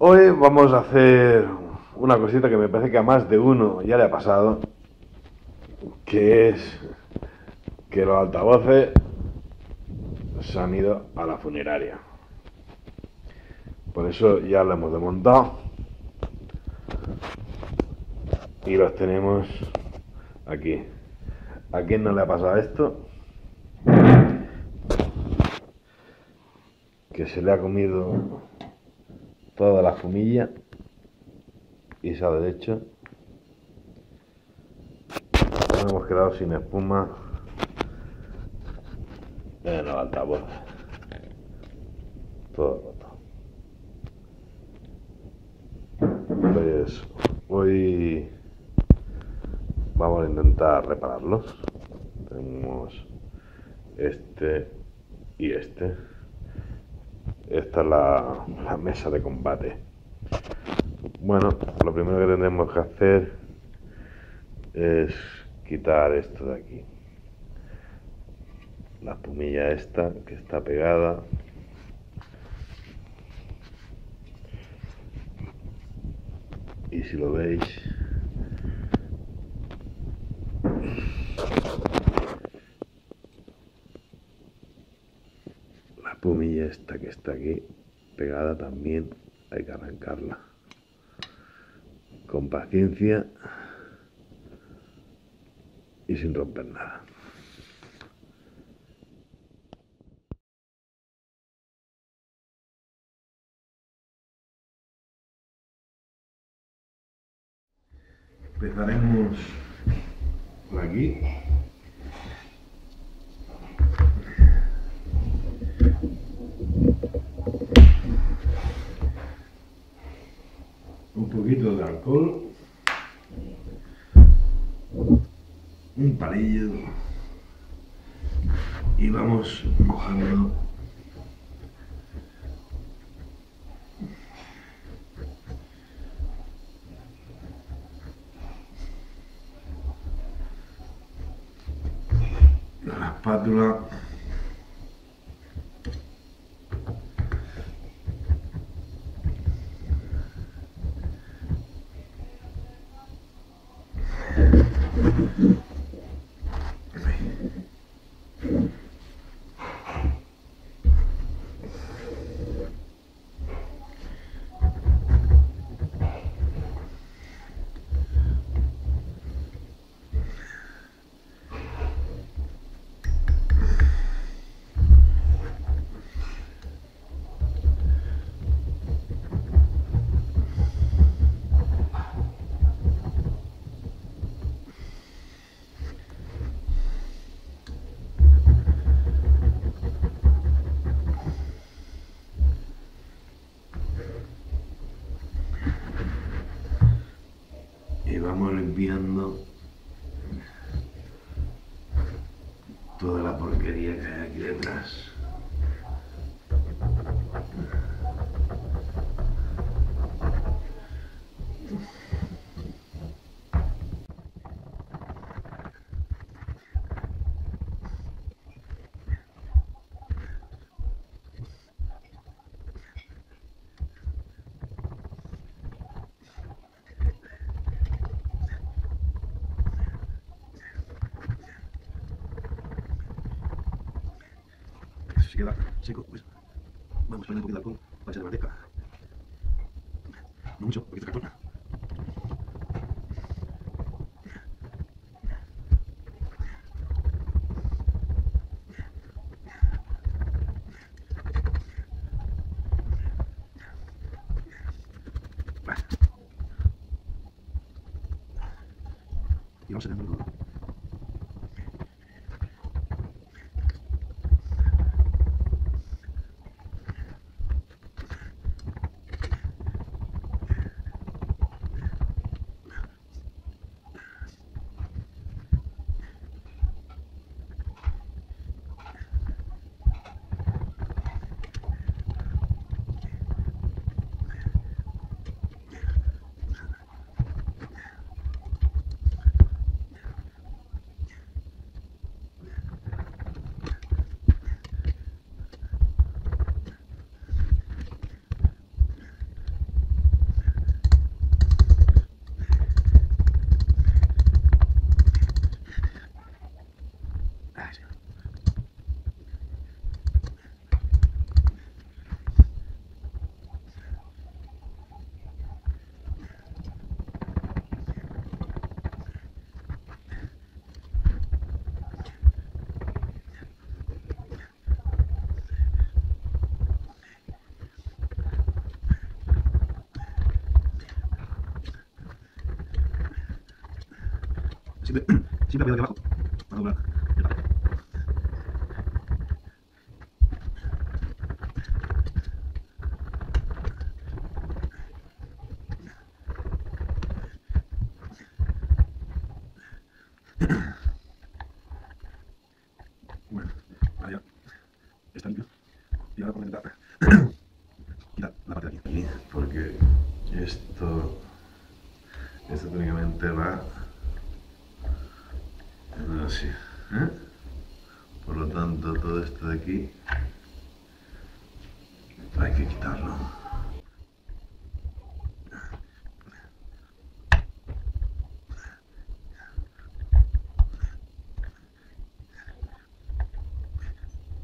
Hoy vamos a hacer una cosita que me parece que a más de uno ya le ha pasado, que es que los altavoces se han ido a la funeraria. Por eso ya lo hemos desmontado y los tenemos aquí. ¿A quién no le ha pasado esto? Que se le ha comido toda la fumilla y se ha deshecho. Nos hemos quedado sin espuma en los altavoces, todo roto. Pues hoy vamos a intentar repararlos. Tenemos este y este. Esta es la mesa de combate. Bueno, lo primero que tendremos que hacer es quitar esto de aquí. La espumilla esta que está pegada. Y si lo veis, la espumilla esta que está aquí pegada también hay que arrancarla con paciencia y sin romper nada. Empezaremos por aquí. Un poquito de alcohol, un palillo y vamos mojando la espátula. Vamos limpiando toda la porquería que hay aquí detrás. Si queda seco, pues vamos poniendo un poquito de alcohol para echar de manteca. No mucho, un poquito de cartón. Y vamos a tener todo. Siempre cuidado aquí abajo para doblar el papel. Bueno, ahora ya está limpio. Y ahora vamos a intentar quitar la parte de aquí. Porque esto técnicamente va así, ¿eh? Por lo tanto, todo esto de aquí hay que quitarlo.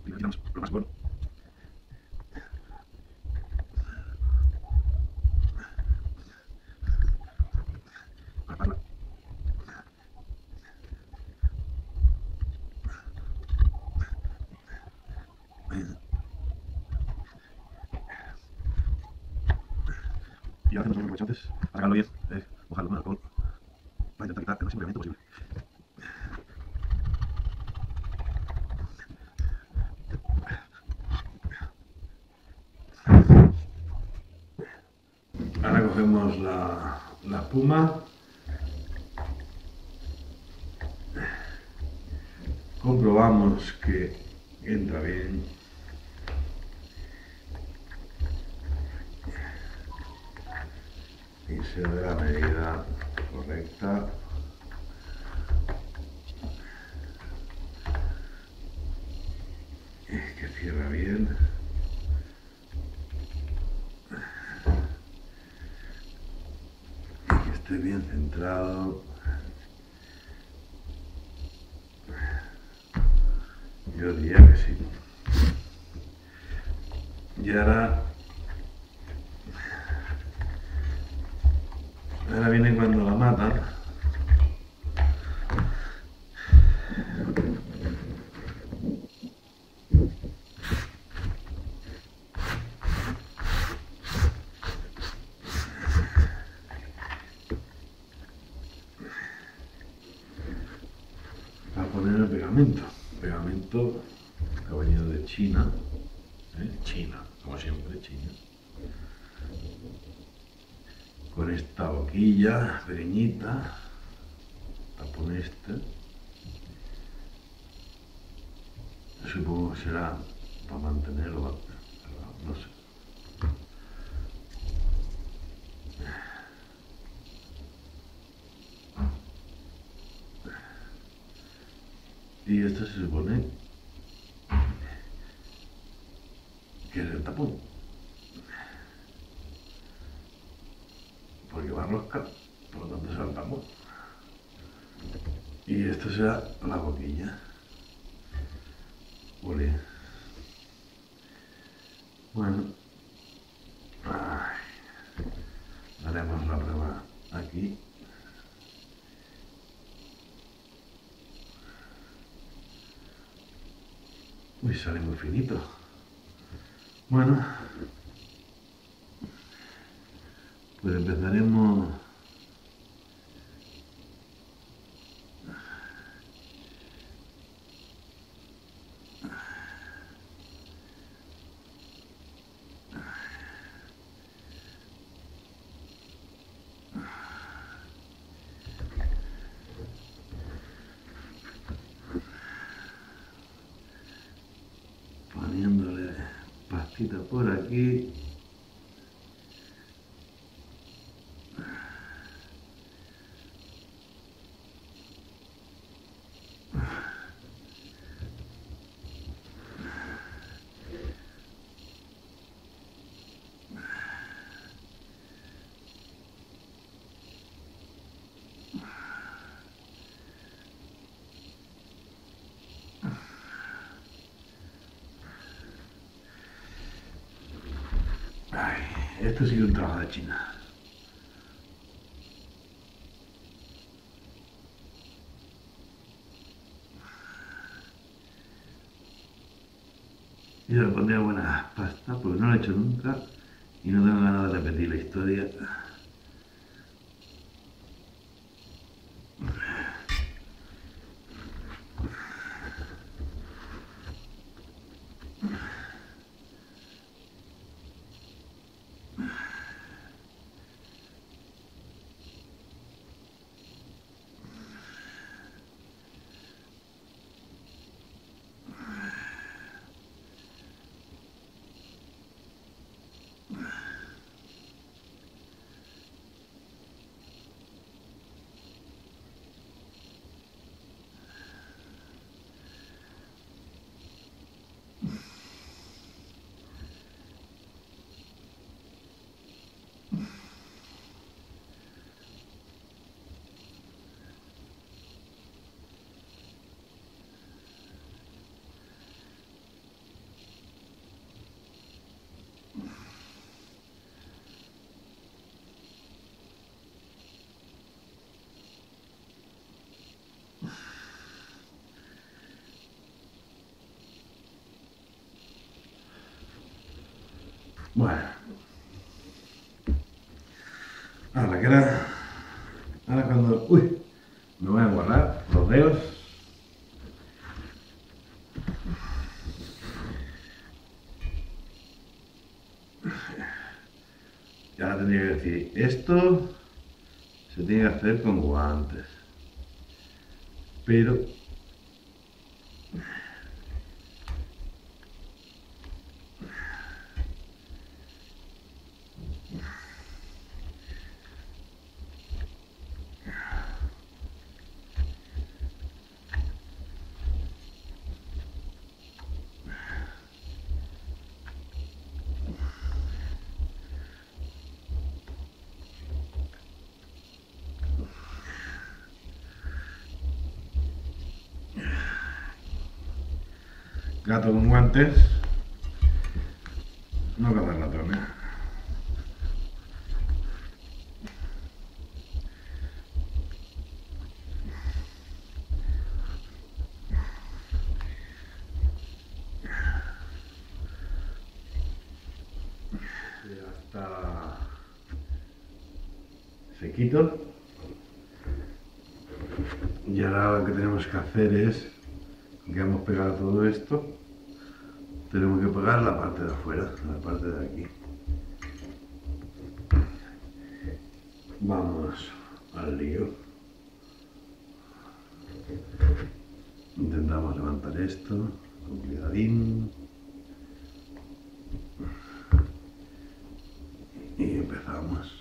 Y lo quitamos lo más bueno. Y ahora hacemos unos manchotes, sacarlo bien, mojarlo con alcohol, para intentar quitar el máximo pegamento posible. Ahora cogemos la espuma, comprobamos que entra bien. Y se ve la medida correcta. Es que cierra bien. Y que esté bien centrado. Yo diría que sí. Y ahora viene cuando la matan. A poner el pegamento. Pegamento que ha venido de China. China, como siempre, China. Con esta boquilla pequeñita, tapón este, supongo que será para mantenerlo, pero no sé. Y esto se supone que es el tapón. Porque va rosca, por lo tanto saltamos. Y esto será la boquilla. Ole. Bueno. Ay. Haremos la prueba aquí. Uy, sale muy finito. Bueno. Pues empezaremos poniéndole pastita por aquí. Esto sí que es un trabajo de China. Yo le pondría buena pasta porque no lo he hecho nunca y no tengo ganas de repetir la historia. Bueno. Ahora que era... Ahora cuando... Uy, me voy a guardar los dedos. Y ahora tendría que decir, esto se tiene que hacer con guantes. Pero... Gato con guantes, no cazar ratones. Ya está sequito. Y ahora lo que tenemos que hacer es, que hemos pegado todo esto, tenemos que pegar la parte de afuera, la parte de aquí. Vamos al lío. Intentamos levantar esto con cuidadín. Y empezamos.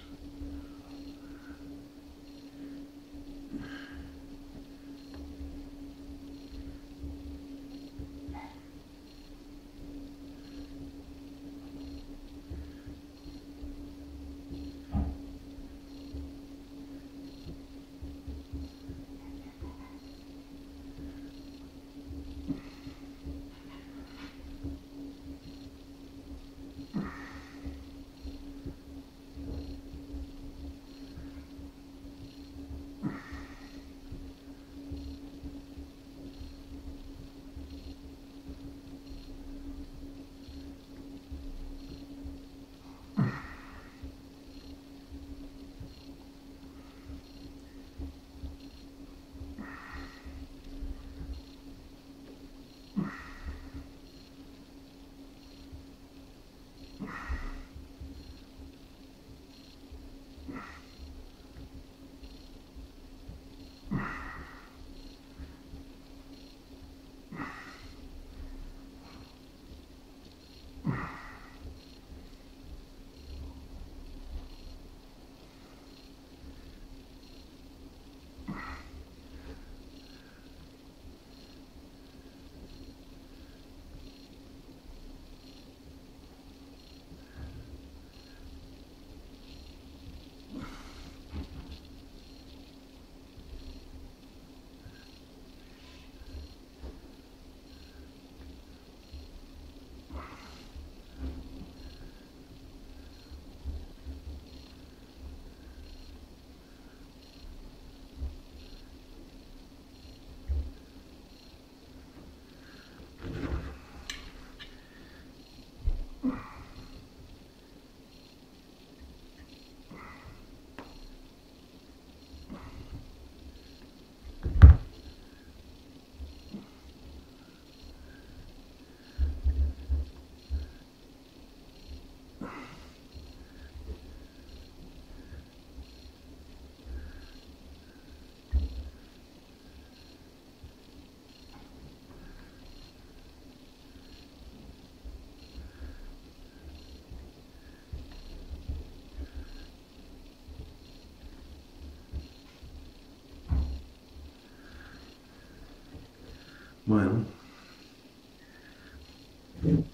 Bueno,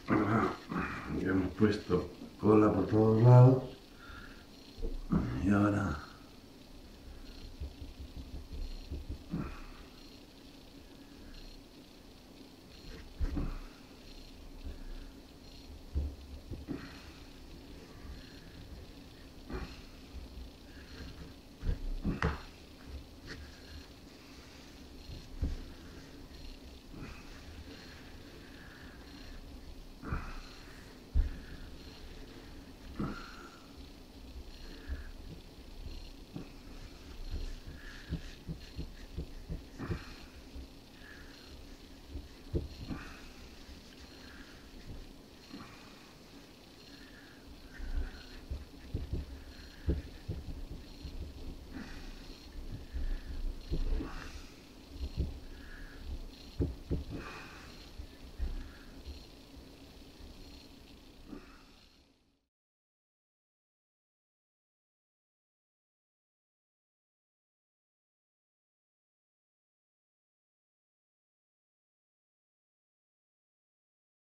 ahora ya hemos puesto cola por todos lados y ahora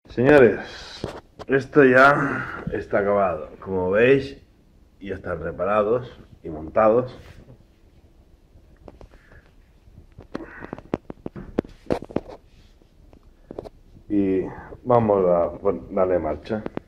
Señores, esto ya está acabado. Como veis, ya están reparados y montados. Y vamos a darle marcha.